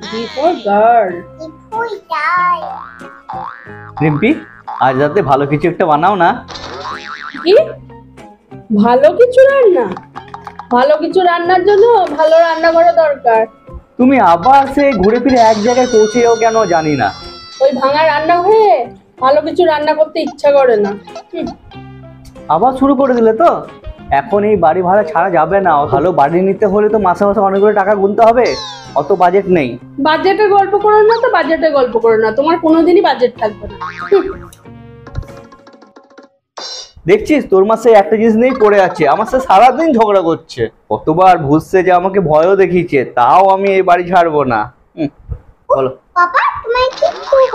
The poor girl. The poor girl. Rimpi, aaj rate bhalo kichu ekta banao na. Ki? Bhalo kichu ranna. Bhalo kichu rannar jonno bhalo ranna kora dorkar. Tumi abar sei ghore phire ek jaygay poucheo keno jani na. Oi bhanga ranna hore bhalo kichu ranna korte ichcha kore na. Abar shuru kore dile to. এখন এই বাড়ি ভাড়া ছাড়া যাবে না। ভালো বাড়ি নিতে হলে তো মাসে মাসে অনেকগুলো টাকা গুনতে হবে, অত বাজেট নেই। বাজেটের গল্প করো না তো, বাজেটের গল্প করো না, তোমার কোনোদিনই বাজেট থাকবে না। দেখছিস তোর মাসে একটা জিনিস নেই পড়ে আছে, আমার সাথে সারাদিন ঝগড়া করছে, কতবার ভুলছে যে আমাকে ভয়ও দেখিয়েছে, তাও আমি এই বাড়ি ছাড়বো না। বলো বাবা তুমি কি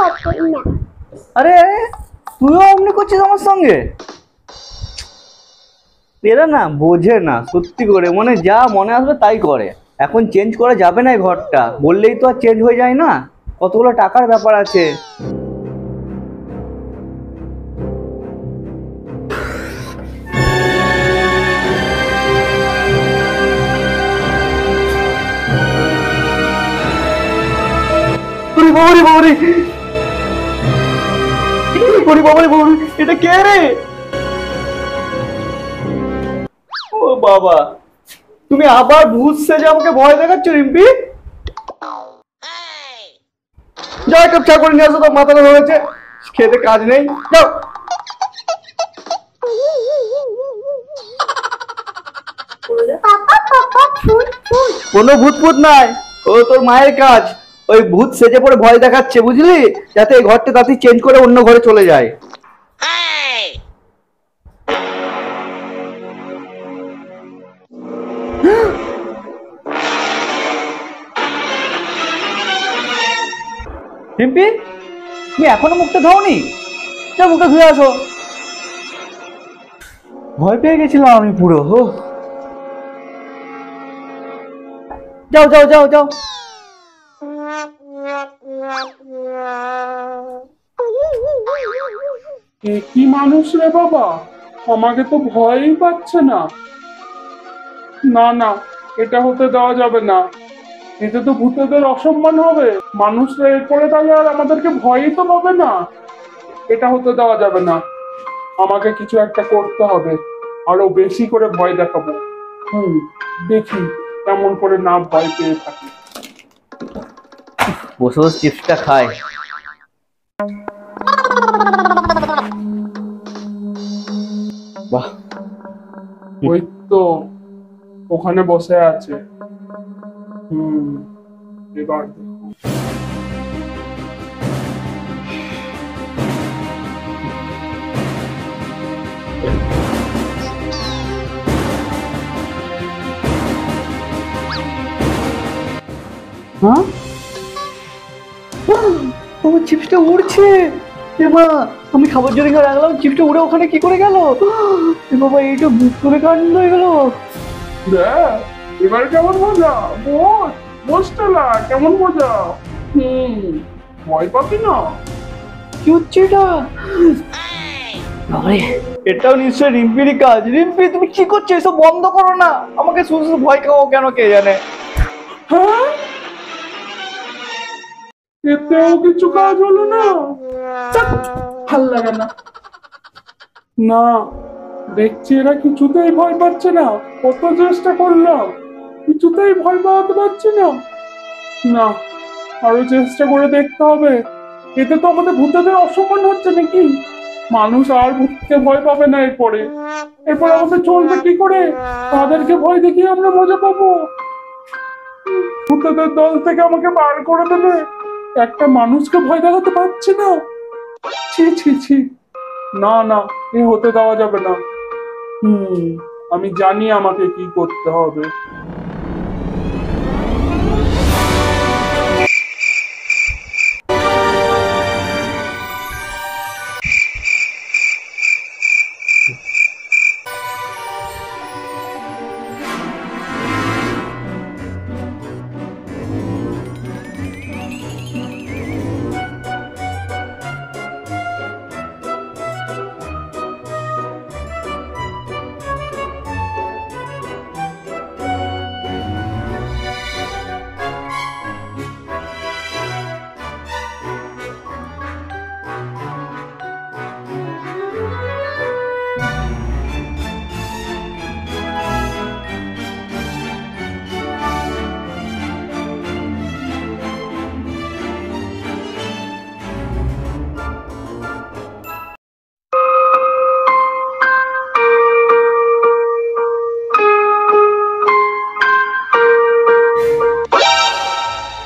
করছো? আরে তুইও অমনি করছিস আমার সঙ্গে। এরা না বোঝে না সত্যি করে, মানে যা মনে আসবে তাই করে। এখন চেঞ্জ করা যাবে না ঘরটা, বললেই তো আর চেঞ্জ হয়ে যায় না, কতগুলো টাকার ব্যাপার আছে। এটা কে রে? বাবা তুমি আবার ভূত সেজে আমাকে ভয় দেখাচ্ছ রিম্পি? যাও কাপ চা করে নিয়ে আসো, তোমার মাথা ধরে আছে, খেতে কাজ নেই, যাও। কোনো ভূত ভূত নাই, ও তোর মায়ের কাজ, ওই ভূত সেজে পরে ভয় দেখাচ্ছে বুঝলি, যাতে এই ঘরটা তাড়াতাড়ি চেঞ্জ করে অন্য ঘরে চলে যায়। রিম্পি তুমি এখনো মুখটা ধোওনি, যা মুখটা ধুয়ে আসো। ভয় পেয়ে গেছিলাম আমি পুরো। হো যাও যাও যাও যাও। কি মানুষ রে বাবা, আমাকে তো ভয়ই পাচ্ছে না। না না এটা হতে দেওয়া যাবে না, এতে তো ভূতেদের অসম্মান হবে, মানুষরা এরপরে তাই আর আমাদেরকে ভয়ই তো পাবে না। এটা হতে দেওয়া যাবে না, আমাকে কিছু একটা করতে হবে, আরো বেশি করে ভয় দেখাবো। দেখি কেমন করে না ভয় পেয়ে থাকি। বসে বসে চিপসটা খায়। বাহ ওই তো ওখানে বসে আছে। এবার হ্যাঁ ও চিপসটা উড়ছে। এমা আমি খাবার জন্য রাখলাম, চিপসটা উড়ে ওখানে কি করে গেল? এ বাবা এইটা ভূত করে কাণ্ড হয়ে গেল। এবার কেমন মজা, বসতলা কেমন মজা। ভয় পাবি না কি হচ্ছে এটা? এটাও নিশ্চয় রিম্পির কাজ। রিম্পি তুমি কি করছো? এসব বন্ধ করো না, আমাকে শুধু শুধু ভয় খাও কেন কে জানে। হ্যাঁ এতেও কিছু কাজ হলো না, ভাল লাগে না। না দেখছি এরা কিছুতেই ভয় পাচ্ছে না, কত চেষ্টা করলাম কিছুতেই ভয় পাওয়াতে পারছি না। না আরো চেষ্টা করে দেখতে হবে, এতে তো আমাদের ভূতেদের অসম্মান হচ্ছে নাকি? মানুষ আর ভূতকে ভয় পাবে না, এরপরে এরপরে আমাদের চলবে কি করে? তাদেরকে ভয় দেখিয়ে আমরা মজা পাবো। ভূতেদের দল থেকে আমাকে বার করে দেবে, একটা মানুষকে ভয় দেখাতে পারছি না। ছি ছি ছি, না না এ হতে দেওয়া যাবে না। আমি জানি আমাকে কি করতে হবে।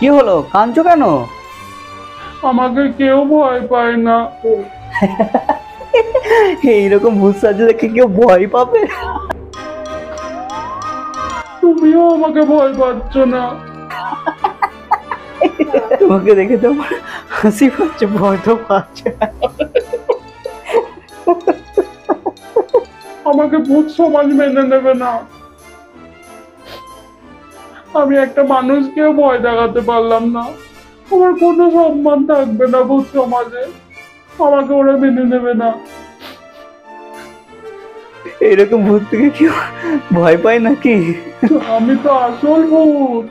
কি হলো, কাঁদছো কেন? আমাকে কেউ ভয় পায় না। এইরকম ভূত সাজে দেখে কেউ ভয় পাবে? তুমিও আমাকে ভয় পাচ্ছ না। তোমাকে দেখে তো হাসি পাচ্ছে, ভয় তো পাচ্ছে। আমাকে ভূত সমাজ মেনে নেবে না। আমি একটা মানুষকেও ভয় দেখাতে পারলাম না। আমার কোনো সম্মান থাকবে না ভূত সমাজে, আমাকে ওরা মেনে নেবে না। এইরকম ভূত থেকে কেউ ভয় পায় নাকি? আমি তো আসল ভূত।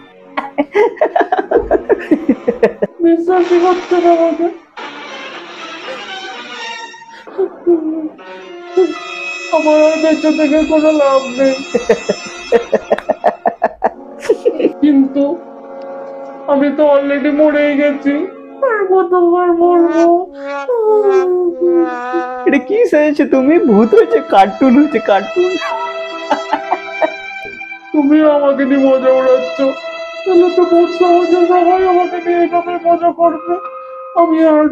বিশ্বাসই করতে না আমাকে। আমার আর বেঁচে থেকে কোনো লাভ নেই। কিন্তু আমি তো অলরেডি মরেই গেছি, আমি আর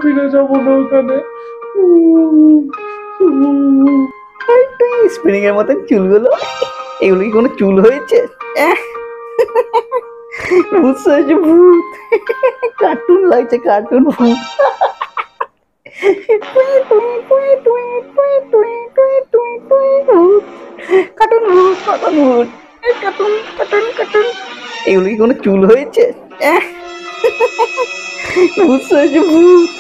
ফিরে যাবো না ওখানে। স্প্রিং এর মতন চুলগুলো, এগুলো কি কোনো চুল হয়েছে? কার্টুন লাগছে, কার্টুন ভূত। এগুলো কি কোনো চুল হয়েছে? ভূত সাজে ভূত।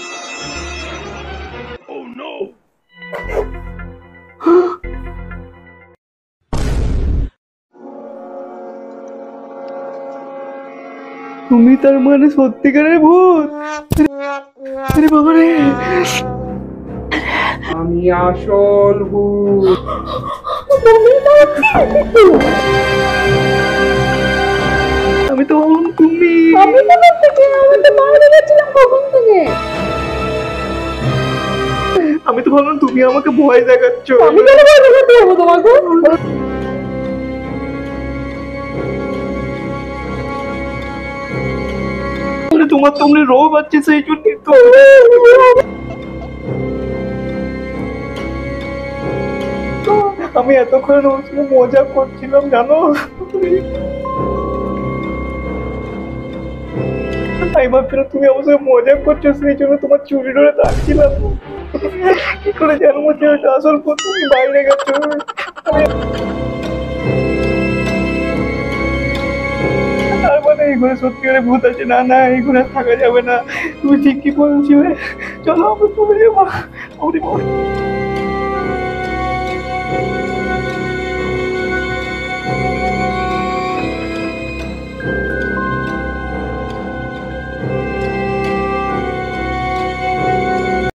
তুমি তার মানে সত্যিকারের ভূত? আরে বাবা রে, আমি আসল ভূত। আমি তো তুমি, আমি তো সত্যি, আমি তো বাইরে গেছিলাম কখন থেকে। আমি তো ভাবলাম তুমি আমাকে ভয় দেখাচ্ছ। আমি কেন ভয় দেখাতে যাব তোমাকে? তোমার তোমরা রোগ আছে, সেই জন্য তো। আমি এতক্ষণ মজা করছিলাম জানো, তুমি অবশ্যই মজা করছো, সেই জন্য তোমার চুরি ধরে ডাকছিলাম। কি করে জানবো যে ওটা আসল ভূত? তুমি বাইরে গেছো। থাকা যাবে না, তুমি ঠিক কি বলছিলে? চলো, আমি চলে যাবো।